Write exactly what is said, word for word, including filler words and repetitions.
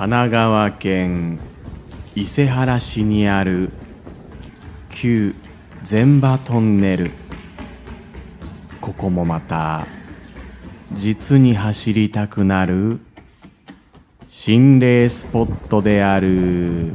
神奈川県伊勢原市にある旧禅馬トンネル。ここもまた実に走りたくなる心霊スポットである。